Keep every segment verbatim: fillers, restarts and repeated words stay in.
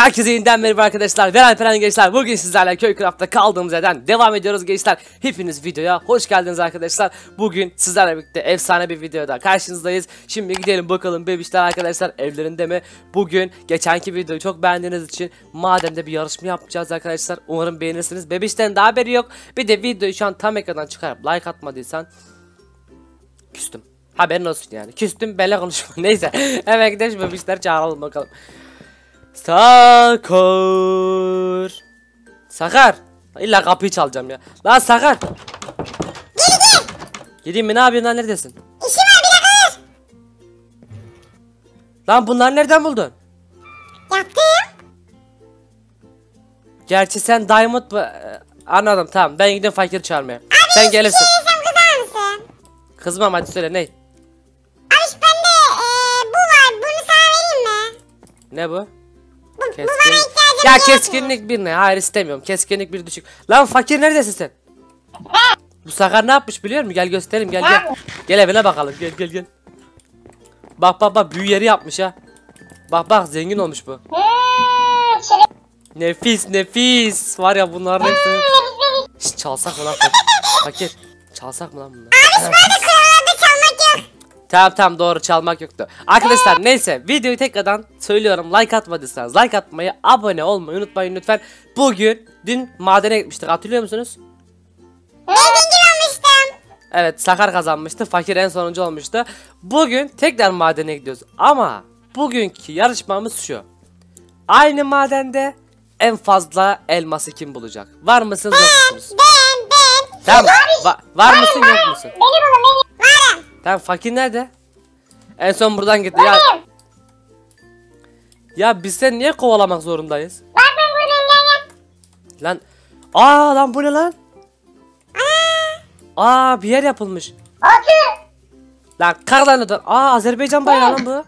Herkese yeniden merhaba arkadaşlar. Ben Alperen gençler. Bugün sizlerle Köycraft'ta kaldığımız yerden devam ediyoruz gençler. Hepiniz videoya hoş geldiniz arkadaşlar. Bugün sizlerle birlikte efsane bir videoda karşınızdayız. Şimdi gidelim bakalım bebişler arkadaşlar evlerinde mi? Bugün geçenki videoyu çok beğendiğiniz için madem de bir yarışma yapacağız arkadaşlar. Umarım beğenirsiniz. Bebişlerin de haberi yok. Bir de videoyu şu an tam ekrandan çıkarıp like atmadıysan küstüm. Haberin olsun yani. Küstüm böyle konuşma. Neyse. Hemen gidelim bebişler çağıralım bakalım. Sakar. Sakar. İlla kapıyı çalacağım ya. Lan Sakar. Gel gel. Geleyim mi, ne yapıyorsun lan, neredesin? İşim var bir dakika. Lan bunları nereden buldun? Yaptım. Gerçi sen diamond mı? Anladım, tamam, ben gidiyorum fakir çağırmaya. Abi sen gelirsin. Abi şey kızar mısın? Kızmam, hadi söyle ne? Abi bende ee, bu var, bunu sana vereyim mi? Ne bu? Keskin... Ya keskinlik bir ne? Hayır istemiyorum. Keskinlik bir düşük. Lan fakir neredesin sen? Bu Sakar ne yapmış biliyor musun? Gel göstereyim, gel gel. Gel evine bakalım, gel gel gel. Bak bak bak, büyü yeri yapmış ha. Bak bak, zengin olmuş bu. Nefis nefis. Var ya bunlar neyse. Şşş, çalsak mı lan fakir? Fakir çalsak mı lan bunlar? Tamam tamam, doğru, çalmak yoktu. Arkadaşlar neyse, videoyu tekrardan söylüyorum. Like atmadıysanız like atmayı, abone olmayı unutmayın lütfen. Bugün dün madene gitmiştik, hatırlıyor musunuz? Ben zengin olmuştum. Evet, Sakar kazanmıştı. Fakir en sonuncu olmuştu. Bugün tekrar madene gidiyoruz. Ama bugünkü yarışmamız şu. Aynı madende en fazla elması kim bulacak? Var mısınız yok musunuz? Ben ben. Tamam. Va var ben, mısın ben, yok musun? Beni bulun, beni. Varım. Tamam, fakir nerede? En son buradan gitti ya. Ya biz sen niye kovalamak zorundayız? Bak ben buradayım. Lan aa lan bu ne lan? Aa, aa bir yer yapılmış. Otur. Lan karlanıdan. Aa Azerbaycan bayrağı lan bu. Oturun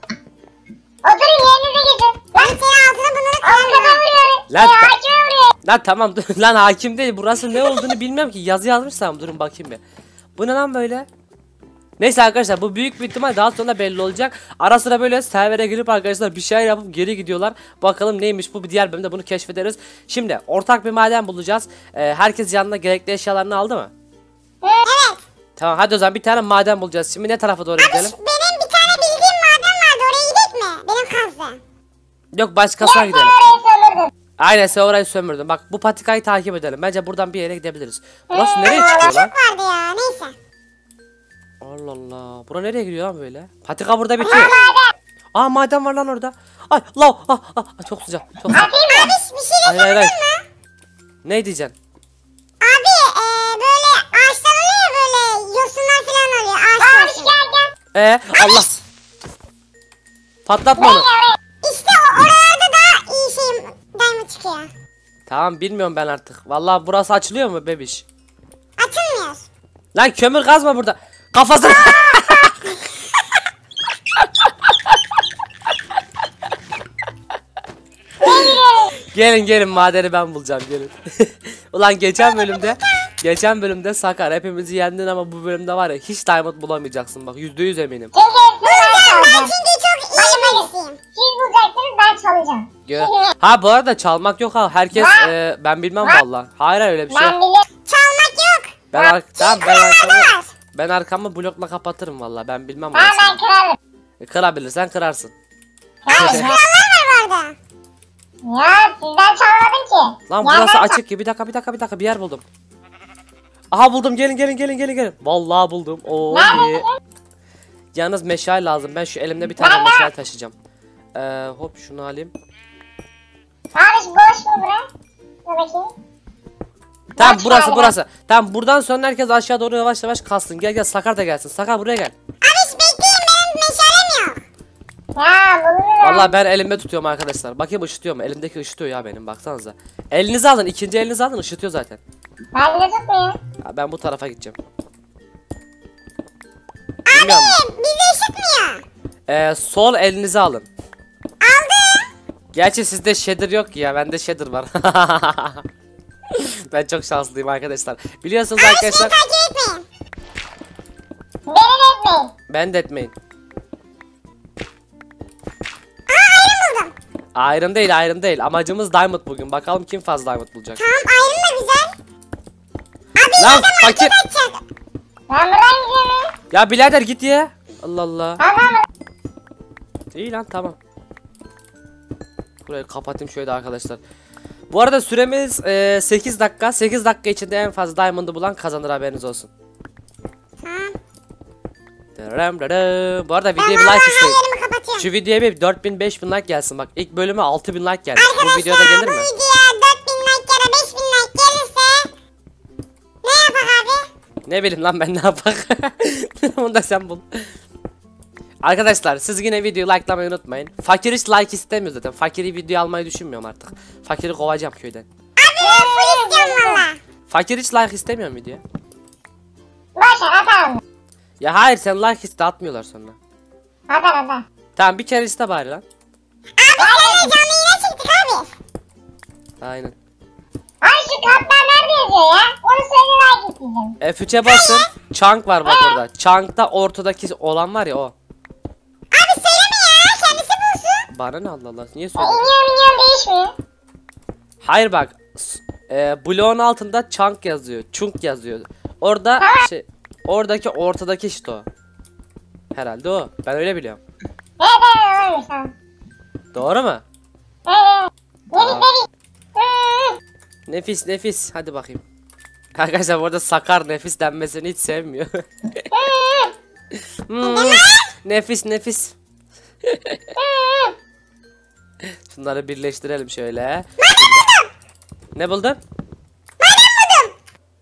yerinize gidin. Lan senin ağzını bunları kaldırıyorum. Lan e, hakim oluyor. Lan tamam lan hakim değil. Burası ne olduğunu bilmem ki. Yazı yazmışsam durun bakayım bir. Bu ne lan böyle? Neyse arkadaşlar, bu büyük bir ihtimal daha sonra belli olacak. Ara sıra böyle servere girip arkadaşlar bir şey yapıp geri gidiyorlar. Bakalım neymiş bu, bir diğer bölümde bunu keşfederiz. Şimdi ortak bir maden bulacağız. Ee, herkes yanına gerekli eşyalarını aldı mı? Evet. Tamam hadi o zaman bir tane maden bulacağız. Şimdi ne tarafa doğru abi, gidelim? Benim bir tane bildiğim maden vardı, oraya gidelim mi? Benim kazdım. Yok, başkasına gidelim. Aynen, sen orayı sömürdün. Bak bu patikayı takip edelim. Bence buradan bir yere gidebiliriz. Burası hmm, nereye çıkıyor lan? Vardı ya, neyse. Allah Allah. Bura nereye gidiyor lan böyle? Patika burada bitiyor. Aa maden var lan orada. Ay la ah, ah, çok sıcak. Çok sıcak. Abi bir şey yapalım mı? Ne diyeceksin? Abi e, böyle ağaçlar oluyor, böyle yosunlar falan oluyor. Ağaç yosun. Ee Allah. Patlatma onu. İşte oralarda da iyi şey diamond çıkıyor. Tamam, bilmiyorum ben artık. Vallahi burası açılıyor mu bebiş? Açılmıyor. Lan kömür kazma burada. Kafasını Gelin gelin, madeni ben bulacağım, gelin. Ulan geçen bölümde Geçen bölümde Sakar hepimizi yendin ama bu bölümde var ya hiç diamond bulamayacaksın, bak yüzde yüz eminim. Bulacağım ben, çünkü çok iyi birisiyim. Siz bulacaksınız, ben çalacağım. Gör ha, bu arada çalmak yok ha, herkes e, ben bilmem valla. Hayır öyle bir şey. Çalmak yok. Ben tamam ben arkadaşlar. Ben arkamı blokla kapatırım valla, ben bilmem. Aa, ben kırarım. E, kırabilirsen kırarsın. Hayır, kırarlar var orada. Ya sizden çalmadın ki. Lan ya burası açık ki. Bir dakika bir dakika bir dakika bir yer buldum. Aha buldum, gelin gelin gelin gelin gelin. Vallahi buldum. Oo iyi. Yalnız meşale lazım, ben şu elimde bir tane meşale taşıyacağım. Ee, hop şunu alayım. Abi boş mu bura? Bakayım. Tamam burası burası. Tamam buradan sonra herkes aşağı doğru yavaş yavaş kalsın. Gel gel, Sakar da gelsin. Sakar buraya gel. Abi bekleyin, benim meşalem yok. Ya bunu. Valla ben elimde tutuyorum arkadaşlar. Bakayım ışıtıyor mu? Elimdeki ışıtıyor ya benim, baksanıza. Elinizi alın, ikinci elinizi alın, ışıtıyor zaten. Ben bile tutmayayım. Ben bu tarafa gideceğim. Abi bize ışıtmıyor. Eee sol elinizi alın. Aldım. Gerçi sizde shader yok ya, bende shader var. Ben çok şanslıyım arkadaşlar. Biliyorsunuz abi arkadaşlar. Şey etmeyin. Beni de etmeyin. Ben de etmeyin. Aa, buldum. Iron değil, iron değil. Amacımız diamond bugün. Bakalım kim fazla diamond bulacak. Tamam, iron da güzel. Abi lan, fakir. Lan ya birader git ya. Allah Allah. Tamam. İyi lan, tamam. Burayı kapatayım şöyle arkadaşlar. Bu arada süremiz e, sekiz dakika. sekiz dakika içinde en fazla diamond'ı bulan kazanır, haberiniz olsun. Tamam. Bu arada videoya bir like isteyin. Şu videoya bir dört bin beş bin like gelsin. Bak ilk bölüme altı bin like geldi. Bu videoda gelir mi? Arkadaşlar bu videoya dört bin like ya da beş bin like gelirse ne yapak abi? Ne bileyim lan ben ne yapak. Onu da sen bul. Arkadaşlar siz yine videoyu likelamayı unutmayın. Fakir hiç like istemiyor zaten. Fakiri video almayı düşünmüyorum artık. Fakiri kovacağım köyden. Abi ben full istiyorum valla. Fakir hiç like istemiyorum videoya. Boşver atalım. Ya hayır, sen like iste, atmıyorlar sonra. Atar atar. Tamam bir kere iste bari lan. Abi seninle canlı yine çıktık abi. Aynen. Ay şu kartlar nerede yazıyor ya? Onu söyle, like isteyeceğim. F üç'e basın. Chunk var bak orada. Chunk'ta ortadaki olan var ya o. Bana ne Allah Allah, niye söylüyorsun? İniyor iniyor değişmiyor. Hayır bak e, bloğun altında chunk yazıyor, chunk yazıyor. Orada ha. şey oradaki ortadaki işte o. Herhalde o. Ben öyle biliyorum. Evet, evet, doğru mu? Evet. Nefis, nefis. Nefis nefis. Hadi bakayım. Arkadaşlar burada Sakar nefis denmesini hiç sevmiyor. hmm. Nefis nefis. Şunları birleştirelim şöyle. Ne buldun?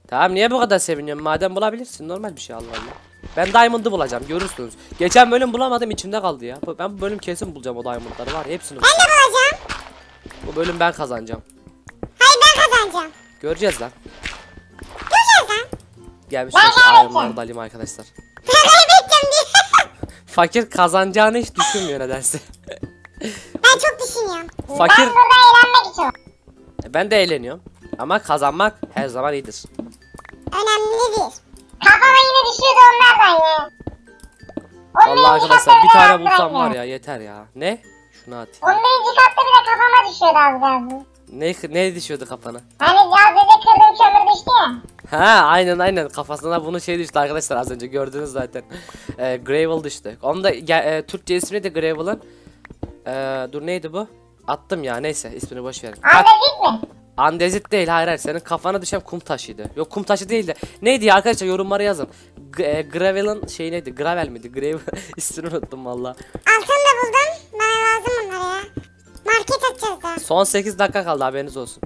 Tamam, niye bu kadar seviniyorsun? Maden bulabilirsin, normal bir şey, Allah Allah. Ben diamond'ı bulacağım, görürsünüz. Geçen bölüm bulamadım, içimde kaldı ya. Ben bu bölüm kesin bulacağım, o diamond'ları var hepsini. Ben de bulacağım. Bu bölüm ben kazanacağım. Hayır ben kazanacağım. Göreceğiz lan. Göreceğiz lan. Gelmiş iron'lardayım arkadaşlar. Fakir kazanacağını hiç düşünmüyor nedense. Ben çok düşünüyorum. Fakir... Ben burada eğlenmek için. Ben de eğleniyorum. Ama kazanmak her zaman iyidir. Önemlidir. Kafama yine düşüyordu onlardan ya. Onunla Allah arkadaşlar bir tane bulsam var ya yeter ya. Ne? Şunu atayım. Onun birinci katları bile kafama düşüyordu az geldi. Ne, ne düşüyordu kafana? Hani gazete kırdım kömür düştü ya. Ha aynen aynen, kafasına bunu şey düştü arkadaşlar, az önce gördünüz zaten. E, Gravel düştü. Onun da e, Türkçe ismi de Gravel'ın. Ee, dur neydi bu? Attım ya, neyse ismini boş verin. Andezit mi? Andezit değil, hayır hayır, senin kafana düşen kum taşıydı. Yok kum taşı değil de neydi ya arkadaşlar, yorumlara yazın. G Gravel'ın şey neydi? Gravel miydi? Gravel ismini unuttum valla. Altını da buldum. Bana lazım bunları ya. Market açacağız da. Son sekiz dakika kaldı, haberiniz olsun.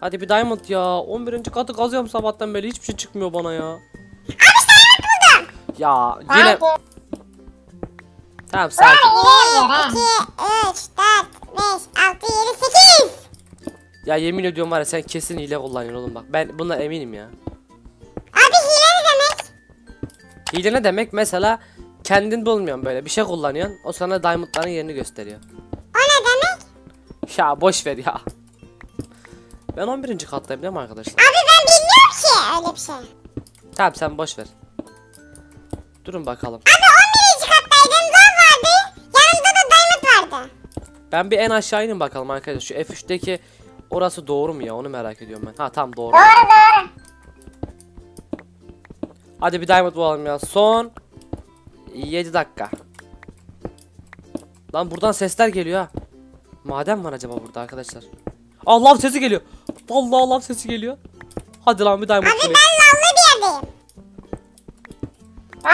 Hadi bir diamond ya. on birinci katı kazıyorum sabahtan beri, hiçbir şey çıkmıyor bana ya. Abi sen buldum. Ya yine... Abi. Tamam sakin. bir, iki, üç, dört, beş, altı, yedi, sekiz. Ya yemin ediyorum var ya, sen kesin hile kullanıyorsun oğlum bak. Ben buna eminim ya. Abi hile ne demek? Hile ne demek? Mesela kendin bulmuyorsun, böyle bir şey kullanıyorsun. O sana diamondların yerini gösteriyor. O ne demek? Ya boş ver ya. Ben on birinci kattayım değil mi arkadaşlar? Abi ben bilmiyorum ki öyle bir şey. Tamam sen boş ver. Durun bakalım. Abi ben bir en aşağı inin bakalım arkadaşlar. Şu F üç'teki orası doğru mu ya? Onu merak ediyorum ben. Ha tam doğru. Doğru doğru. Hadi bir diamond bulalım ya. Son yedi dakika. Lan buradan sesler geliyor ha. Maden var acaba burada arkadaşlar? Allah'ım sesi geliyor. Vallahi Allah'ım sesi geliyor. Hadi lan bir diamond bulalım. Abi bulayım. Ben lavlı bir yerdeyim.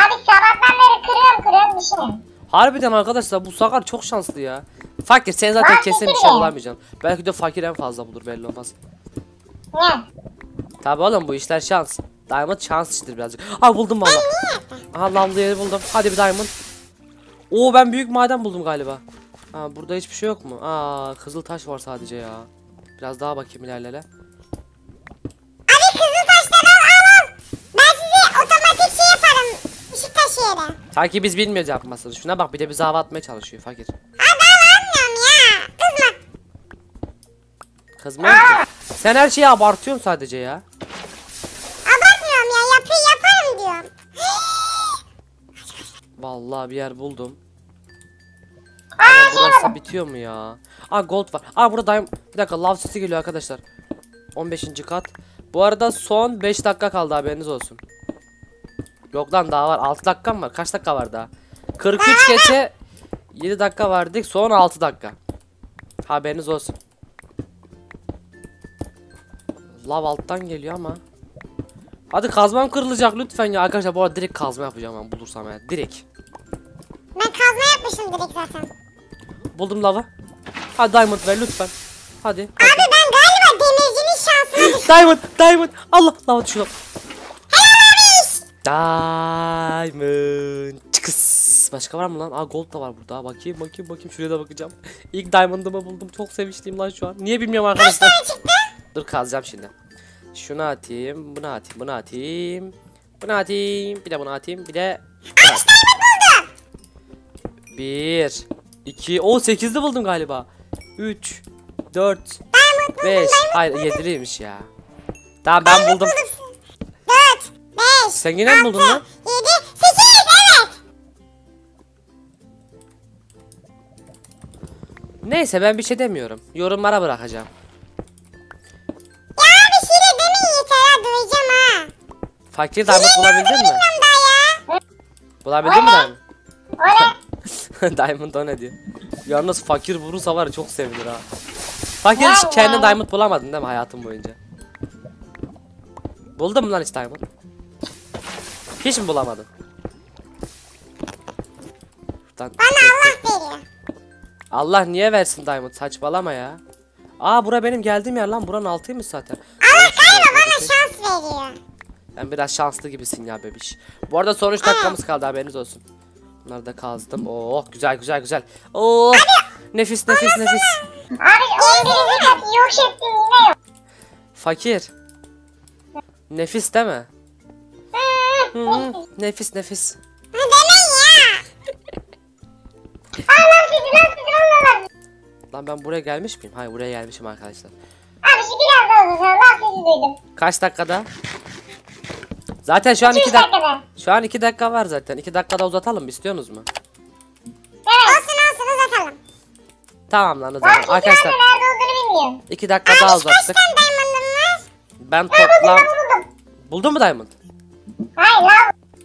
Abi sabahtan beri kırıyorum kırıyorum bir şey. Harbiden arkadaşlar bu Sakar çok şanslı ya. Fakir sen zaten ben kesin bir şey bulamayacaksın. Belki de fakir en fazla bulur, belli olmaz. Ne? Tabi oğlum bu işler şans. Diamond şans işidir birazcık. Aa buldum valla. Aha lavlı yeri buldum. Hadi bir diamond. Oo ben büyük maden buldum galiba. Aa, burada hiçbir şey yok mu? Aa kızıl taş var sadece ya. Biraz daha bakayım ilerlele. Abi kızıl taşları al al. Ben size otomatik şey yaparım. Işık taşı yere. Sanki biz bilmiyoruz yapmasını. Şuna bak bir de bize hava atmaya çalışıyor fakir. Kızmıyorum ki. Sen her şeyi abartıyorsun sadece ya. Abartmıyorum ya, yap yaparım diyorum. Vallahi bir yer buldum. Aa, Burası bitiyor mu ya? Aa gold var. Aa burada diamond. Bir dakika, lav sesi geliyor arkadaşlar. on beşinci kat. Bu arada son beş dakika kaldı, haberiniz olsun. Yok lan daha var. altı dakika mı var? Kaç dakika var daha? kırk üç geçe yedi dakika verdik. Son altı dakika. Haberiniz olsun. Lav alttan geliyor ama. Hadi kazmam kırılacak lütfen ya arkadaşlar. Bu arada direkt kazma yapacağım ben bulursam ya. Direkt. Ben kazma yapmışım direkt zaten. Buldum lavı. Hadi diamond ver lütfen. Hadi. Abi hadi. Ben galiba demircinin şansına düştüm. Diamond, diamond. Allah, lava düşüyor. Diamond. Çıkıs. Başka var mı lan? Aa gold da var burada. Bakayım, bakayım, bakayım. Şuraya da bakacağım. İlk diamond'ımı buldum. Çok sevinçliyim lan şu an. Niye bilmiyorum arkadaşlar. Dur kazacağım şimdi. Şunu atayım, bunu atayım, bunu atayım. Bunu atayım, bir de bunu atayım, bir de... Aa işte diamond buldum. Bir, iki, o sekizde buldum galiba. Üç, dört, diamond beş. Buldum, hayır yediliymiş ya. Tamam ben diamond buldum. buldum. Sen yine mi buldun lan? yedi, sekiz, evet. Neyse ben bir şey demiyorum. Yorumlara bırakacağım. Ya bir şey de demeyin yeter ya, duyacağım ha. Fakir diamond bulabildin mi? Ya. Bulabildin mi diamond? Öyle. Diamond o ne diyor? Yalnız fakir vurursa var ya, çok sevinir ha. Fakir hiç kendine diamond bulamadın değil mi hayatın boyunca? Buldun mu lan hiç diamond? Hiç mi bulamadın? Bana Allah veriyor. Allah niye versin diamond? Saçmalama ya. Aa bura benim geldiğim yer lan. Buranın altıymış zaten. Allah galiba bana şans veriyor. Ben biraz şanslı gibisin ya bebiş. Bu arada son üç dakikamız kaldı, haberiniz olsun. Bunları da kazdım. Oo güzel güzel güzel. Oo nefis nefis anasını. nefis. Abi yok ettin yine yok. Fakir. Nefis değil mi? Hmm, nefis nefis. Lan ben buraya gelmiş miyim? Hayır buraya gelmişim arkadaşlar. Abi şu biraz daha uzun. Kaç dakikada? Zaten şu an iki dakika. Şu an iki dakika var zaten. iki dakikada uzatalım, istiyorsunuz mu? Evet. Olsun olsun uzatalım. Tamam lan uzatalım. Arkadaşlar iki dakika abi, daha uzattık. Ben toplam... Buldun mu diamond?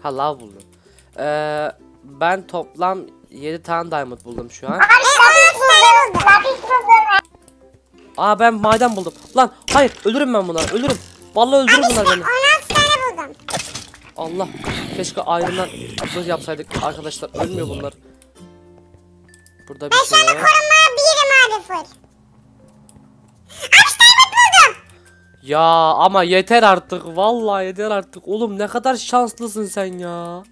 Ha lav buldum. Ee, ben toplam yedi tane diamond buldum şu an. Abi, aa ben maden buldum. Lan hayır ölürüm ben bunlar, ölürüm. Vallahi öldürür bunlar beni. on altı tane buldum. Allah keşke ayrımdan söz yapsaydık arkadaşlar, ölmüyor bunlar. Burada bir ben şey. Ben korumaya birim abi full. Ya ama yeter artık, vallahi yeter artık oğlum, ne kadar şanslısın sen ya.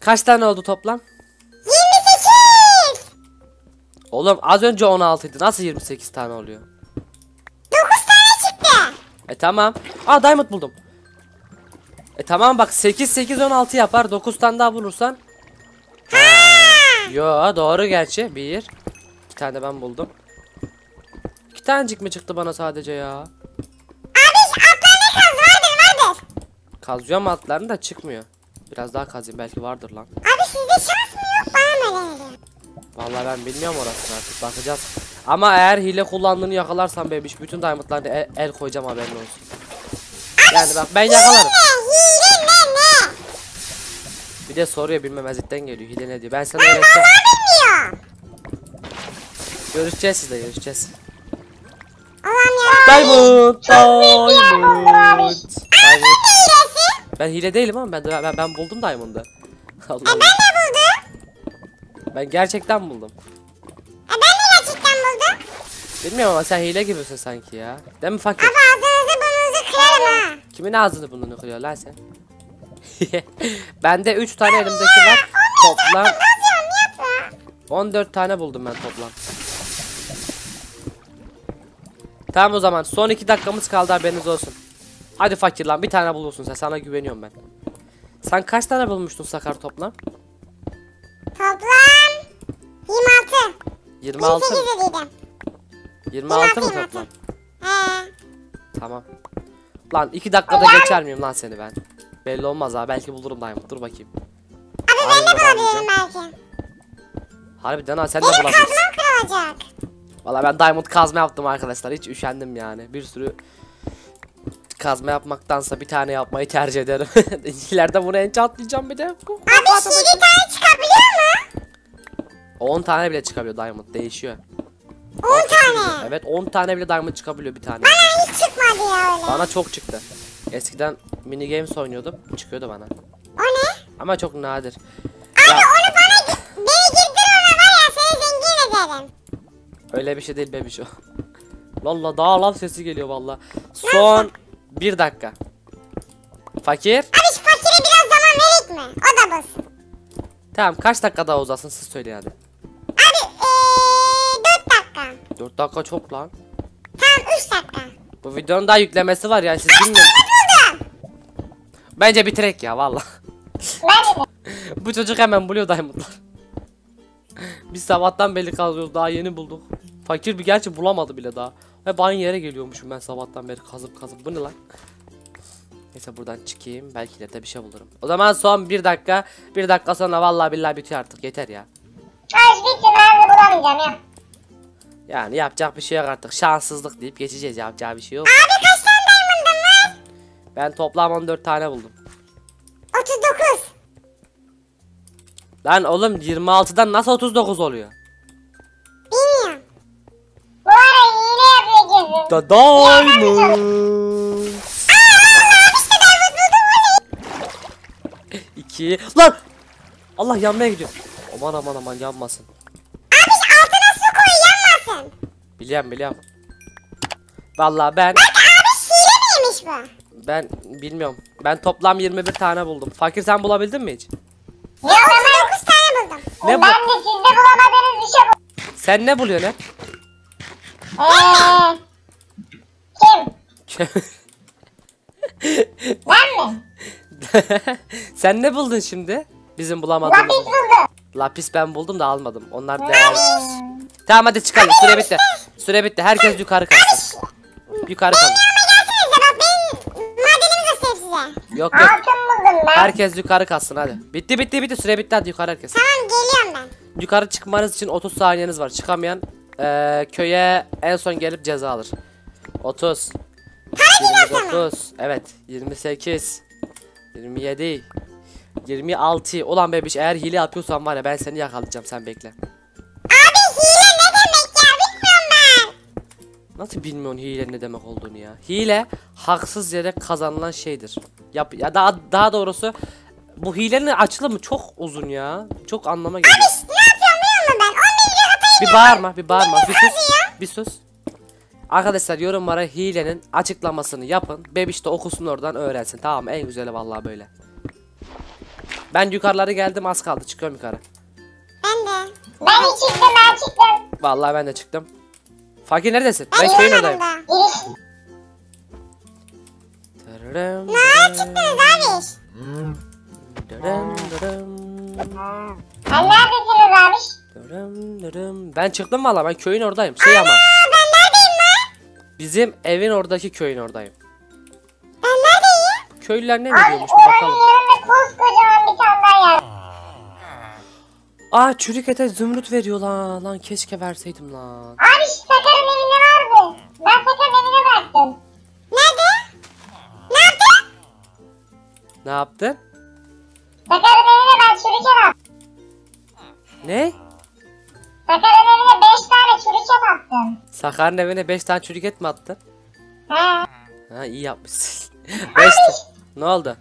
Kaç tane oldu toplam? yirmi sekiz. Oğlum az önce on altı idi, nasıl yirmi sekiz tane oluyor? dokuz tane çıktı. E tamam. Aa diamond buldum. E tamam bak sekiz sekiz on altı yapar, dokuz tane daha bulursan. Ha. Yo doğru gerçi, bir iki tane de ben buldum. İki tanecik mi çıktı bana sadece ya? Abi atlarını kaz, vardır vardır. Kazıyorum atlarını da çıkmıyor. Biraz daha kazayım belki vardır lan. Abi sizde şans mı yok, bana mı geliyor? Vallahi ben bilmiyorum orasını artık, bakacağız. Ama eğer hile kullandığını yakalarsam bebiş bütün diamondlarını el, el koyacağım, haberin olsun. Abi yani bak ben yakalarım. Hile ne, hile ne? Bir de soruyor, bilmemezlikten geliyor, hile ne diyor. Ben sana öğreteceğim. Ben vallahi bilmiyorum. Görüşeceğiz sizle, görüşeceğiz. Diamond, diamond. Ben hile değilim ama ben ben, ben buldum diamond'ı. Allah. E ben de buldum. Ben gerçekten buldum. E ben de gerçekten buldum. Bilmiyorum ama sen hile gibisin sanki ya. Değil mi fakir? Abi ağzınızı burnunuzu kırarım ha. Kimin ağzını burnunu kırıyor lan sen? Bende üç tane abi elimdeki ya, var. Toplam on dört tane buldum ben toplam. Tamam o zaman son iki dakikamız kaldı, haberiniz olsun. Hadi fakir lan bir tane bulursun sen, sana güveniyorum ben. Sen kaç tane bulmuştun Sakar toplam? Toplam yirmi altı. yirmi altı mı toplam? He. Tamam. Lan iki dakikada ulan geçer miyim lan seni ben? Belli olmaz ha, belki bulurum daima. Dur bakayım. Abi ben de bulabilirim belki. Harbiden ha, sen de bulamıyorsun. Benim kazmam kırılacak. Valla ben diamond kazma yaptım arkadaşlar, hiç üşendim yani. Bir sürü kazma yapmaktansa bir tane yapmayı tercih ederim. İleride bunu enchantlayacağım bir de. Abi yedi tane çıkabiliyor mu? on tane bile çıkabiliyor diamond, değişiyor. on tane? Evet, on tane bile diamond çıkabiliyor bir tane. Bana hiç çıkmadı ya öyle. Bana çok çıktı. Eskiden mini games oynuyordum, çıkıyordu bana. O ne? Ama çok nadir. Abi ya, onu bana beni girdir ona var ya, seni zengin ederim. Öyle bir şey değil bebiş o. Valla daha laf sesi geliyor valla. Son bir dakika. Fakir. Abi şu fakire biraz zaman verik mi? O da basın. Tamam, kaç dakika daha uzasın siz söyleyin hadi. Abi ee, dört dakika. dört dakika çok lan. Tamam üç dakika. Bu videonun daha yüklemesi var ya, siz bilmiyorsunuz. Bence bitirek ya valla. Bu çocuk hemen buluyor diamondlar. Biz sabahtan beri kazıyoruz, daha yeni bulduk. Fakir bir gerçi bulamadı bile daha. Ve ben yere geliyormuşum ben sabahtan beri kazıp kazıp. Bu ne lan? Neyse buradan çıkayım, belki ileride bir şey bulurum. O zaman son bir dakika. Bir dakika sonra vallahi billahi bitiyor artık, yeter ya. Ay bitti, ben de bulamayacağım ya. Yani yapacak bir şey yok artık, şanssızlık deyip geçeceğiz, yapacağı bir şey yok. Abi kaç tane diamond'ın var? Ben toplam on dört tane buldum. otuz dokuz. Lan oğlum yirmi altıdan nasıl otuz dokuz oluyor? Bilmiyorum. Bu ara yine yapacağız. Da diamond. iki. Lan! Allah yanmaya gidiyor. Aman aman aman yanmasın. Abi altına su koy yanmasın. Biliyorum biliyorum. Vallahi ben. Bak abi şiir miymiş bu? Ben bilmiyorum. Ben toplam yirmi bir tane buldum. Fakir sen bulabildin mi hiç? Ya otuz dokuz tane buldum. Ne bu? Ben de sizde bulamadığınız bir şey buldum. Sen ne buluyorsun hep? Eee... Kim? Ben mi? Sen ne buldun şimdi? Bizim bulamadığımız... Lapis buldum. Lapis ben buldum da almadım. Onlar değerli. Tamam hadi çıkalım. Süre bitti. Süre bitti. Herkes yukarı kalsın. Yukarı kalsın. Yok yok. Herkes yukarı kalsın hadi. Bitti bitti bitti. Süre bitti, hadi yukarı herkes. Tamam geliyorum ben. Yukarı çıkmanız için otuz saniyeniz var. Çıkamayan ee, köye en son gelip ceza alır. otuz. yirmi dokuz. Evet. yirmi sekiz. yirmi yedi. yirmi altı. Ulan bebiş, eğer hile yapıyorsan var ya ben seni yakalayacağım, sen bekle. Abi hile ne demek ya, bilmiyorum ben. Nasıl bilmiyorsun hile ne demek olduğunu ya? Hile haksız yere kazanılan şeydir. Yap ya, daha daha doğrusu bu hilenin açılımı çok uzun ya. Çok anlama geliyor. Abi ne yapıyorsun ben? on milyon bir bağırma, bir bağırma. Bir sus. Bir sus. Arkadaşlar yorumlara hilenin açıklamasını yapın. Bebiş de okusun, oradan öğrensin. Tamam, en güzeli vallahi böyle. Ben yukarılara geldim, az kaldı, çıkıyorum yukarı. Ben de. Ben de çıktım, ben çıktım. Vallahi ben de çıktım. Fakir neredesin? Ben, ben köyün oradayım. Nereye çıktınız abiş? Sen neredesiniz abiş? Ben çıktım vallahi, ben köyün oradayım. Şey ama. Bizim evin oradaki köyün oradayım. Ben neredeyim? Köylüler ne mi diyormuş bakalım. Koskocaman bir tane yer. Aa, çürük ete zümrüt veriyor lan. Lan keşke verseydim lan. Abi Sakar'ın evinde vardı. Ben Sakar'ın evine baktım. Nerede? Ne yaptın? Ne yaptın? Sakar'ın evine ben çürüke baktım. Ne? Sakar'ın evine beş tane çürüke baktım. Sakar'ın evine beş tane çürük et mi attın? Ha. Ha, iyi yapmışsın. beş Ne oldu?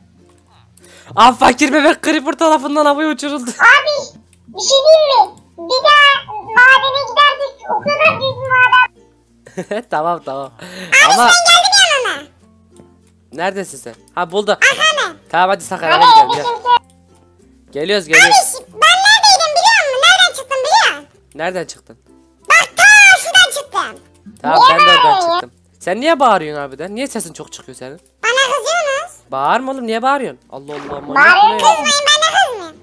Abi fakir bebek creeper tarafından havaya uçuruldu. Abi bir şey diyeyim mi? Bir daha madene gidersek o kadar büyük bir maden. Tamam tamam. Abi ama... sen geldin yanına. Neredesin sen? Ha buldum. Aha ben. Tamam hadi Sakar hadi gidelim. Gel. Geliyoruz geliyoruz. Abi ben neredeydim biliyor musun? Nereden çıktın biliyor musun? Nereden çıktın? Bak ta şuradan çıktım. Tamam niye ben de oradan çıktım. Sen niye bağırıyorsun harbiden? Niye sesin çok çıkıyor senin? Bana kızıyorsunuz. Bağırma oğlum, niye bağırıyorsun? Allah Allah. Bağırın kızmayın, ben de kızmayayım.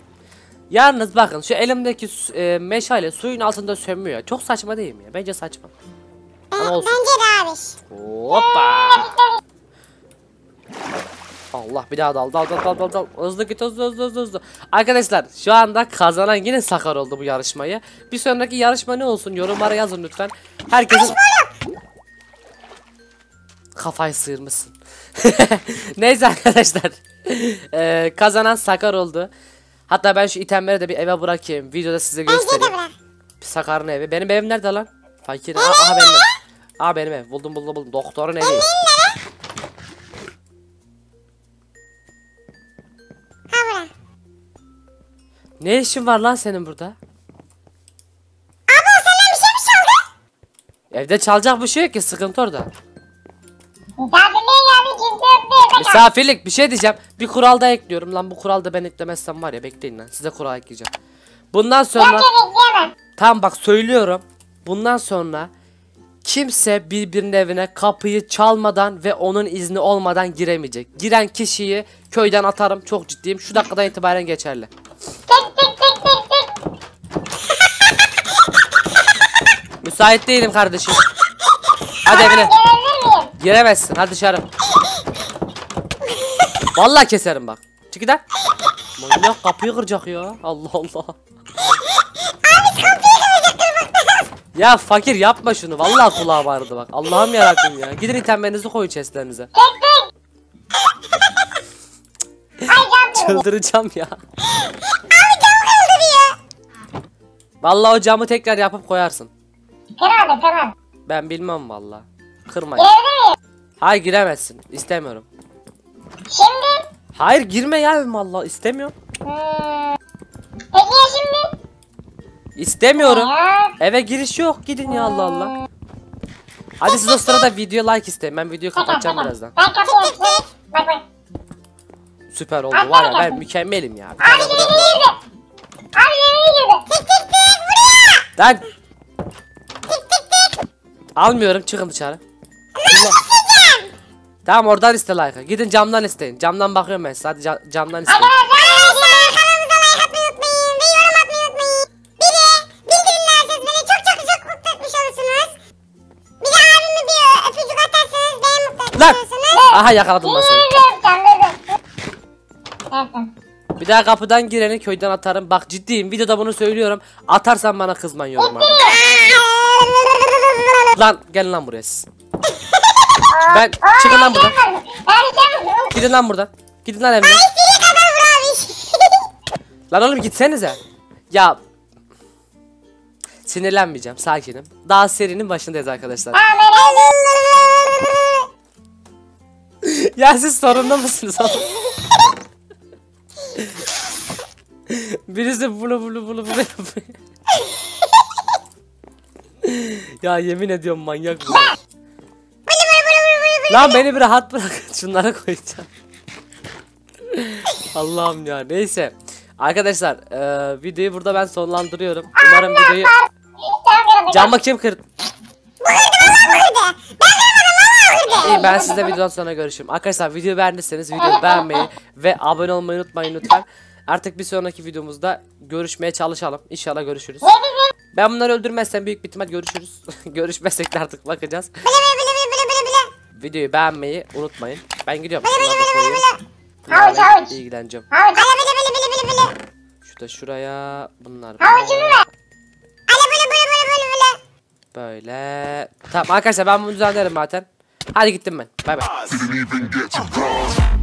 Yalnız bakın şu elimdeki e, meşale suyun altında sönmüyor. Çok saçma değil mi ya? Bence saçma. Ee, Ama olsun. Bence de abi. Hoppa. Allah bir daha dal dal dal dal dal. Hızlı git hızlı hızlı hızlı hızlı. Arkadaşlar şu anda kazanan yine Sakar oldu bu yarışmayı. Bir sonraki yarışma ne olsun yorumlara yazın lütfen. Herkesin... Kafayı sıyırmışsın. Neyse arkadaşlar. ee, kazanan Sakar oldu. Hatta ben şu itemleri de bir eve bırakayım. Videoda size göstereyim. Sakar'ın evi. Benim evim nerede lan? Fakir. Aha benim ev. Aa benim ev. Buldum buldum buldum. Doktorun evi. Ne işin var lan senin burada? Abi senden bir şey mi çaldın? Evde çalacak bir şey yok ki. Sıkıntı orada. Misafirlik bir şey diyeceğim. Bir kural da ekliyorum lan. Bu kural da ben eklemezsem var ya, bekleyin lan. Size kural ekleyeceğim. Bundan sonra tam bak söylüyorum. Bundan sonra kimse birbirinin evine kapıyı çalmadan ve onun izni olmadan giremeyecek. Giren kişiyi köyden atarım. Çok ciddiyim. Şu dakikadan itibaren geçerli. Müsait değilim kardeşim. Hadi evine. Giremezsin. Hadi dışarı. Vallahi keserim bak. Çık gider. Manyak kapıyı kıracak ya. Allah Allah. Abi kapıyı ya fakir yapma şunu. Vallahi kulağı vardı bak. Allah'ım yarabbim ya. Gidin itemlerinizi koyun chestlerinize. Çıldıracağım ya. Abi cam kırıldı ya. Vallahi o camı tekrar yapıp koyarsın. Kır abi tamam. Ben bilmem vallahi. Kırmayın. Giremeyim. Hayır giremezsin. İstemiyorum. Şimdi? Hayır girme ya vallahi istemiyorum. Hmm. Peki ya şimdi? İstemiyorum. Ya. Eve giriş yok. Gidin ya Allah Allah. Hadi siz o sırada video like isteyin. Ben videoyu kapatacağım birazdan. Ben kapatacağım. Bak bak. Süper oldu var ya, ben mükemmelim ya. Abi geri girdi. Abi geri girdi. Tık tık tık buraya. Lan. Tık tık tık. Almıyorum, çıkın dışarı. Tamam oradan iste like'ı. Gidin camdan isteyin. Camdan bakıyorum ben size. Hadi ca camdan isteyin. Arkadaşlar kanalımıza like atmayı unutmayın. Ve yorum atmayı unutmayın. Bir de bildirimlerseniz beni çok çok çok mutlu etmiş olursunuz. Bir de abime bir öpücük atarsanız beni mutlu etmiş olursunuz. Aha yakaladım ben seni. Bir daha kapıdan gireni köyden atarım. Bak ciddiyim, videoda bunu söylüyorum. Atarsan bana kızman yoruma. Lan gel lan buraya siz. Ben çıkın lan buradan. Gidin lan buradan. Gidin lan evden. Lan oğlum gitsenize. Ya sinirlenmeyeceğim, sakinim. Daha serinin başındayız arkadaşlar. Ya siz sorunlu musunuz oğlum? Birisi bulu bulu bulu bulu. Ya yemin ediyorum manyak bu. Lan beni bir rahat bırak. Şunlara koyacağım. Allah'ım ya. Neyse. Arkadaşlar e, videoyu burada ben sonlandırıyorum. Umarım videoyu... Camı kim kırdı? Bu kırdı valla bu kırdı. İyi, ben sizle videodan sonra görüşürüm. Arkadaşlar videoyu beğendiyseniz videoyu beğenmeyi ve abone olmayı unutmayın lütfen. Artık bir sonraki videomuzda görüşmeye çalışalım. İnşallah görüşürüz. Ben bunları öldürmezsem büyük bir ihtimal görüşürüz. Görüşmezsek de artık bakacağız. Videoyu beğenmeyi unutmayın. Ben gidiyorum. Bunlarla ilgileneceğim. Şu da şuraya. Bunlar böyle. Tamam arkadaşlar ben bunu düzenlerim zaten. Hadi gittim ben. Bay bay.